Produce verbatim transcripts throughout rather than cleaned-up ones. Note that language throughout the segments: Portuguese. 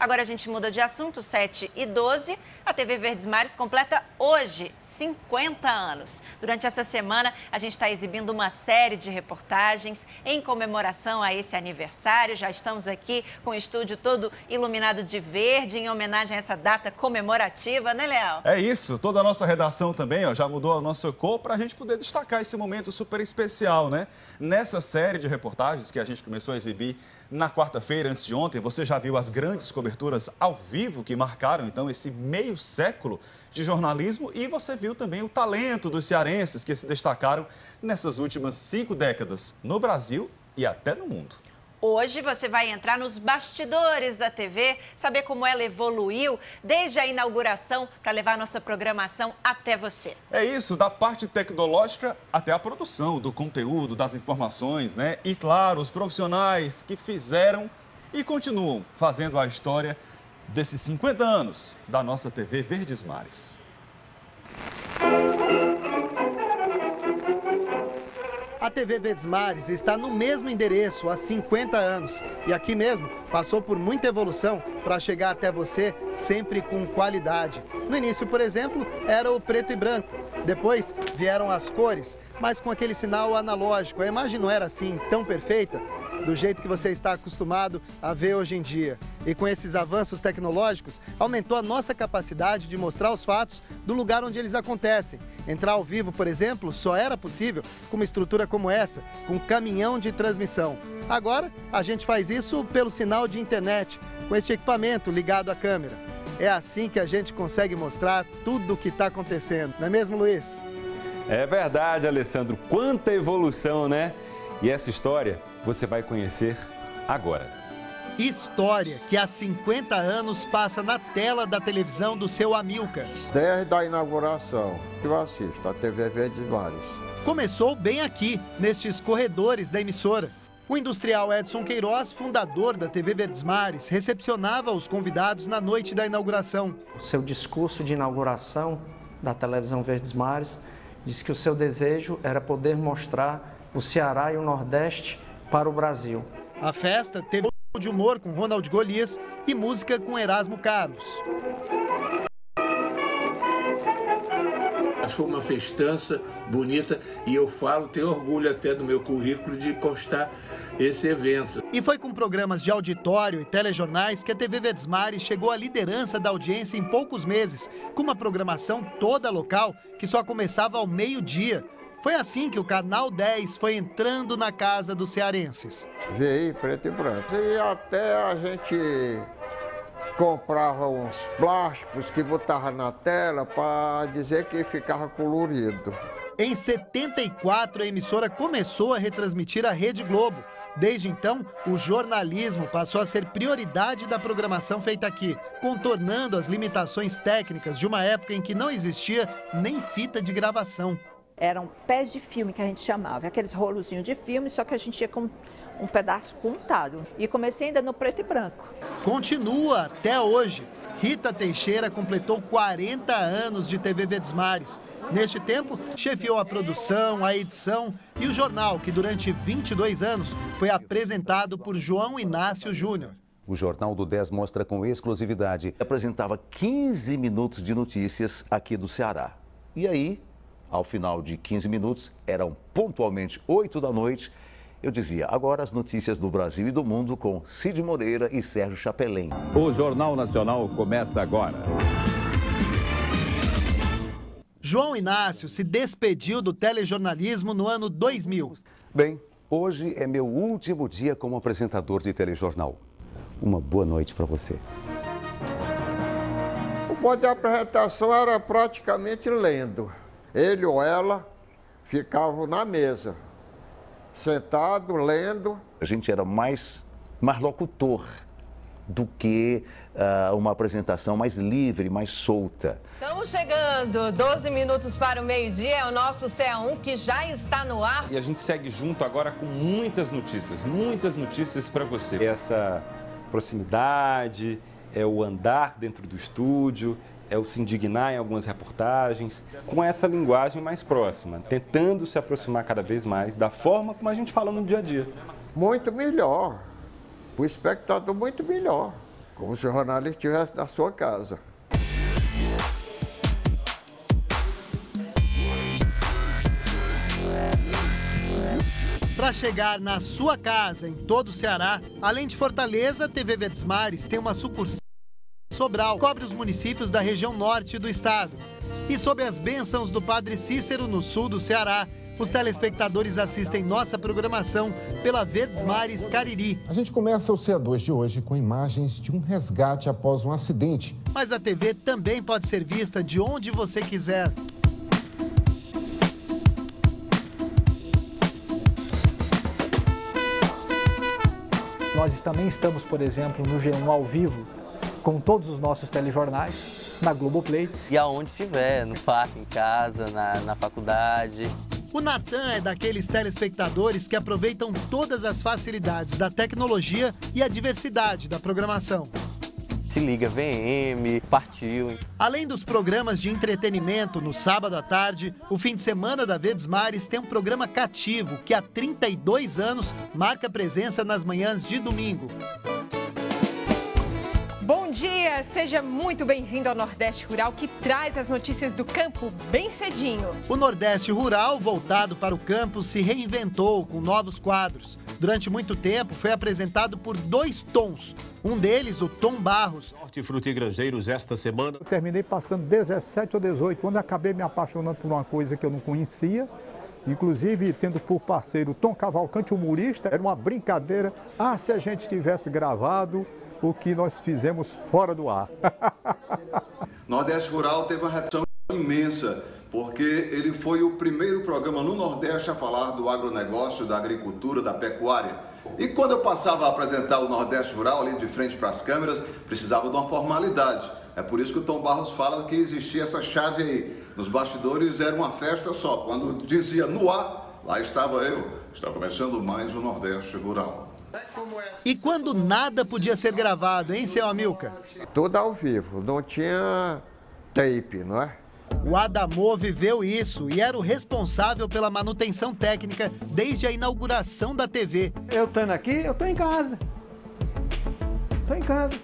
Agora a gente muda de assunto, sete e doze. A T V Verdes Mares completa hoje cinquenta anos. Durante essa semana, a gente está exibindo uma série de reportagens em comemoração a esse aniversário. Já estamos aqui com o estúdio todo iluminado de verde, em homenagem a essa data comemorativa, né, Léo? É isso. Toda a nossa redação também ó, já mudou a nossa cor para a gente poder destacar esse momento super especial, né? Nessa série de reportagens que a gente começou a exibir na quarta-feira, antes de ontem, você já viu as grandes coberturas ao vivo que marcaram, então, esse meio século de jornalismo e você viu também o talento dos cearenses que se destacaram nessas últimas cinco décadas no Brasil e até no mundo. Hoje você vai entrar nos bastidores da T V, saber como ela evoluiu desde a inauguração para levar a nossa programação até você. É isso, da parte tecnológica até a produção do conteúdo, das informações, né? E claro, os profissionais que fizeram e continuam fazendo a história desses cinquenta anos da nossa T V Verdes Mares. A T V Verdes Mares está no mesmo endereço há cinquenta anos e aqui mesmo passou por muita evolução para chegar até você sempre com qualidade. No início, por exemplo, era o preto e branco, depois vieram as cores, mas com aquele sinal analógico. A imagem não era assim tão perfeita do jeito que você está acostumado a ver hoje em dia. E com esses avanços tecnológicos, aumentou a nossa capacidade de mostrar os fatos do lugar onde eles acontecem. Entrar ao vivo, por exemplo, só era possível com uma estrutura como essa, com um caminhão de transmissão. Agora, a gente faz isso pelo sinal de internet, com este equipamento ligado à câmera. É assim que a gente consegue mostrar tudo o que está acontecendo. Não é mesmo, Luiz? É verdade, Alessandro. Quanta evolução, né? E essa história você vai conhecer agora. História que há cinquenta anos passa na tela da televisão do seu Amilcar. Desde a inauguração, eu assisto a T V Verdes Mares. Começou bem aqui, nestes corredores da emissora. O industrial Edson Queiroz, fundador da T V Verdes Mares, recepcionava os convidados na noite da inauguração. O seu discurso de inauguração da televisão Verdes Mares diz que o seu desejo era poder mostrar o Ceará e o Nordeste para o Brasil. A festa teve de humor com Ronald Golias e música com Erasmo Carlos. Foi uma festança bonita e eu falo, tenho orgulho até do meu currículo de constar esse evento. E foi com programas de auditório e telejornais que a T V Verdes Mares chegou à liderança da audiência em poucos meses, com uma programação toda local que só começava ao meio-dia. Foi assim que o Canal dez foi entrando na casa dos cearenses. Veio preto e branco. E até a gente comprava uns plásticos que botava na tela para dizer que ficava colorido. Em setenta e quatro, a emissora começou a retransmitir a Rede Globo. Desde então, o jornalismo passou a ser prioridade da programação feita aqui, contornando as limitações técnicas de uma época em que não existia nem fita de gravação. Eram pés de filme que a gente chamava, aqueles rolozinhos de filme, só que a gente ia com um pedaço contado. E comecei ainda no preto e branco. Continua até hoje. Rita Teixeira completou quarenta anos de T V Verdes Mares. Neste tempo, chefiou a produção, a edição e o jornal, que durante vinte e dois anos foi apresentado por João Inácio Júnior. O Jornal do dez mostra com exclusividade. Apresentava quinze minutos de notícias aqui do Ceará. E aí, ao final de quinze minutos, eram pontualmente oito da noite, eu dizia, agora as notícias do Brasil e do mundo com Cid Moreira e Sérgio Chapelém. O Jornal Nacional começa agora. João Inácio se despediu do telejornalismo no ano dois mil. Bem, hoje é meu último dia como apresentador de telejornal. Uma boa noite para você. O modo de apresentação era praticamente lendo. Ele ou ela ficavam na mesa, sentado, lendo. A gente era mais, mais locutor do que uh, uma apresentação mais livre, mais solta. Estamos chegando, doze minutos para o meio-dia, é o nosso C A um que já está no ar. E a gente segue junto agora com muitas notícias, muitas notícias para você. Essa proximidade, é o andar dentro do estúdio, é o se indignar em algumas reportagens, com essa linguagem mais próxima, tentando se aproximar cada vez mais da forma como a gente fala no dia a dia. Muito melhor, o espectador muito melhor. como se o Ronaldo estivesse na sua casa. Para chegar na sua casa, em todo o Ceará, além de Fortaleza, T V Verdes Mares tem uma sucursal em Sobral, que cobre os municípios da região norte do estado. E sob as bênçãos do Padre Cícero, no sul do Ceará, os telespectadores assistem nossa programação pela Verdes Mares Cariri. A gente começa o C A dois de hoje com imagens de um resgate após um acidente. Mas a T V também pode ser vista de onde você quiser. Nós também estamos, por exemplo, no G um ao vivo, com todos os nossos telejornais, na Globoplay. E aonde estiver, no parque, em casa, na, na faculdade. O Natan é daqueles telespectadores que aproveitam todas as facilidades da tecnologia e a diversidade da programação. Se liga, V M, partiu. Além dos programas de entretenimento no sábado à tarde, o fim de semana da Verdes Mares tem um programa cativo que há trinta e dois anos marca presença nas manhãs de domingo. Bom dia, seja muito bem-vindo ao Nordeste Rural, que traz as notícias do campo bem cedinho. O Nordeste Rural, voltado para o campo, se reinventou com novos quadros. Durante muito tempo foi apresentado por dois Toms, um deles o Tom Barros. Hortifruti e Grangeiros esta semana. Eu terminei passando dezessete ou dezoito, quando acabei me apaixonando por uma coisa que eu não conhecia. Inclusive, tendo por parceiro o Tom Cavalcante, humorista, era uma brincadeira. Ah, se a gente tivesse gravado o que nós fizemos fora do ar. Nordeste Rural teve uma repercussão imensa, porque ele foi o primeiro programa no Nordeste a falar do agronegócio, da agricultura, da pecuária. E quando eu passava a apresentar o Nordeste Rural ali de frente para as câmeras, precisava de uma formalidade. É por isso que o Tom Barros fala que existia essa chave aí. Nos bastidores era uma festa só. Quando dizia no ar, lá estava eu. Está começando mais o Nordeste Rural. E quando nada podia ser gravado, hein, seu Amilcar? Tudo ao vivo, não tinha tape, não é? O Adamor viveu isso e era o responsável pela manutenção técnica desde a inauguração da T V. Eu estando aqui, eu estou em casa. Estou em casa.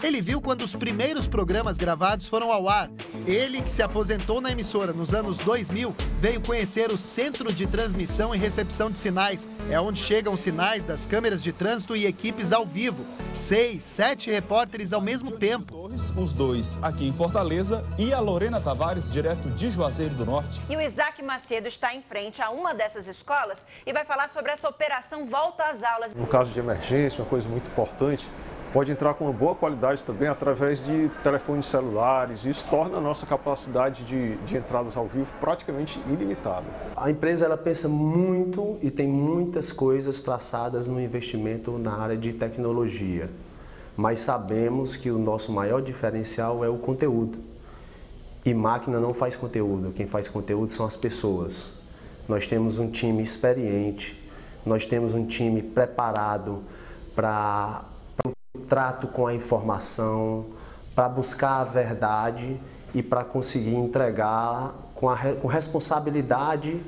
Ele viu quando os primeiros programas gravados foram ao ar. Ele, que se aposentou na emissora nos anos dois mil, veio conhecer o Centro de Transmissão e Recepção de Sinais. É onde chegam os sinais das câmeras de trânsito e equipes ao vivo. Seis, sete repórteres ao mesmo tempo. Os dois aqui em Fortaleza e a Lorena Tavares, direto de Juazeiro do Norte. E o Isaac Macedo está em frente a uma dessas escolas e vai falar sobre essa operação Volta às Aulas. No caso de emergência, uma coisa muito importante, pode entrar com uma boa qualidade também através de telefones celulares. Isso torna a nossa capacidade de, de entradas ao vivo praticamente ilimitada. A empresa ela pensa muito e tem muitas coisas traçadas no investimento na área de tecnologia. Mas sabemos que o nosso maior diferencial é o conteúdo. E máquina não faz conteúdo, quem faz conteúdo são as pessoas. Nós temos um time experiente, nós temos um time preparado para trato com a informação, para buscar a verdade e para conseguir entregar com, a, com responsabilidade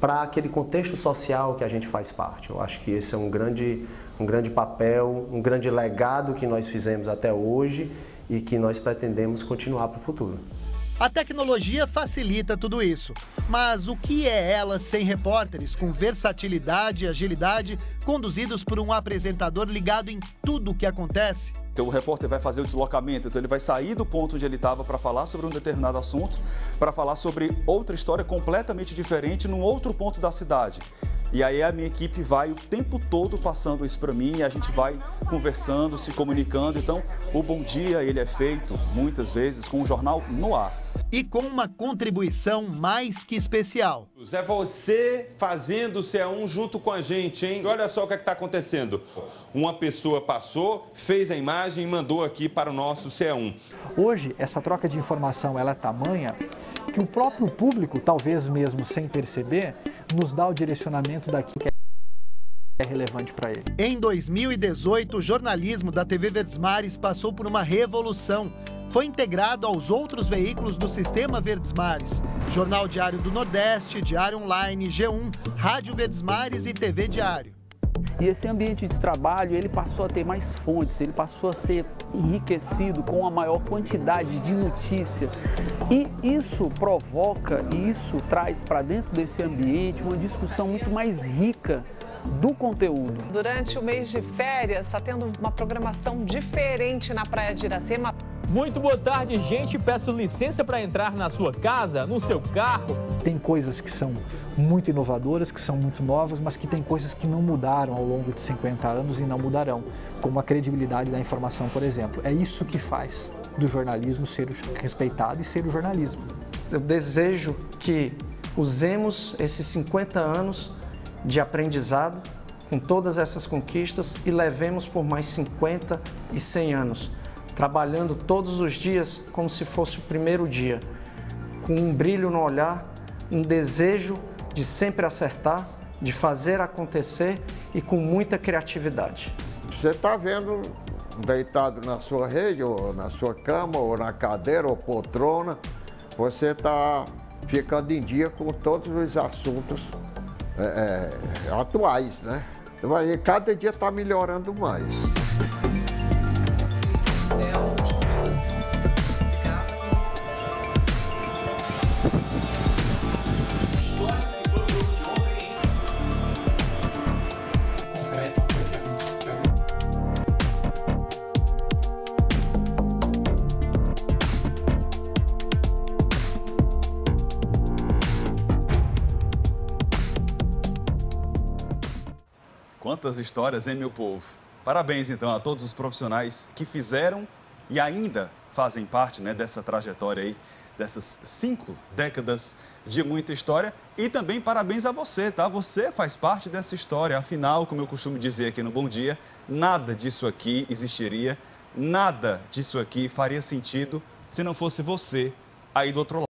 para aquele contexto social que a gente faz parte. Eu acho que esse é um grande, um grande papel, um grande legado que nós fizemos até hoje e que nós pretendemos continuar para o futuro. A tecnologia facilita tudo isso, mas o que é ela sem repórteres com versatilidade e agilidade, conduzidos por um apresentador ligado em tudo o que acontece? Então, o repórter vai fazer o deslocamento, então ele vai sair do ponto onde ele estava para falar sobre um determinado assunto, para falar sobre outra história completamente diferente num outro ponto da cidade. E aí a minha equipe vai o tempo todo passando isso para mim e a gente vai conversando, se comunicando. Então, o Bom Dia, ele é feito, muitas vezes, com o jornal no ar. E com uma contribuição mais que especial. É você fazendo o C A um junto com a gente, hein? Olha só o que é que está acontecendo. Uma pessoa passou, fez a imagem e mandou aqui para o nosso C A um. Hoje, essa troca de informação ela é tamanha que o próprio público, talvez mesmo sem perceber, nos dá o direcionamento daquilo que é relevante para ele. Em dois mil e dezoito, o jornalismo da T V Verdes Mares passou por uma revolução. Foi integrado aos outros veículos do sistema Verdes Mares. Jornal Diário do Nordeste, Diário Online, G um, Rádio Verdes Mares e T V Diário. E esse ambiente de trabalho, ele passou a ter mais fontes, ele passou a ser enriquecido com a maior quantidade de notícia. E isso provoca, e isso traz para dentro desse ambiente uma discussão muito mais rica do conteúdo. Durante o mês de férias, está tendo uma programação diferente na Praia de Iracema. Muito boa tarde, gente. Peço licença para entrar na sua casa, no seu carro. Tem coisas que são muito inovadoras, que são muito novas, mas que tem coisas que não mudaram ao longo de cinquenta anos e não mudarão, como a credibilidade da informação, por exemplo. É isso que faz do jornalismo ser respeitado e ser o jornalismo. Eu desejo que usemos esses cinquenta anos de aprendizado com todas essas conquistas e levemos por mais cinquenta e cem anos. Trabalhando todos os dias como se fosse o primeiro dia, com um brilho no olhar, um desejo de sempre acertar, de fazer acontecer e com muita criatividade. Você está vendo deitado na sua rede, ou na sua cama, ou na cadeira, ou poltrona, você está ficando em dia com todos os assuntos é, é, atuais, né? E cada dia está melhorando mais. Quantas histórias, hein, meu povo? Parabéns, então, a todos os profissionais que fizeram e ainda fazem parte, né, dessa trajetória aí, dessas cinco décadas de muita história. E também parabéns a você, tá? Você faz parte dessa história. Afinal, como eu costumo dizer aqui no Bom Dia, nada disso aqui existiria, nada disso aqui faria sentido se não fosse você aí do outro lado.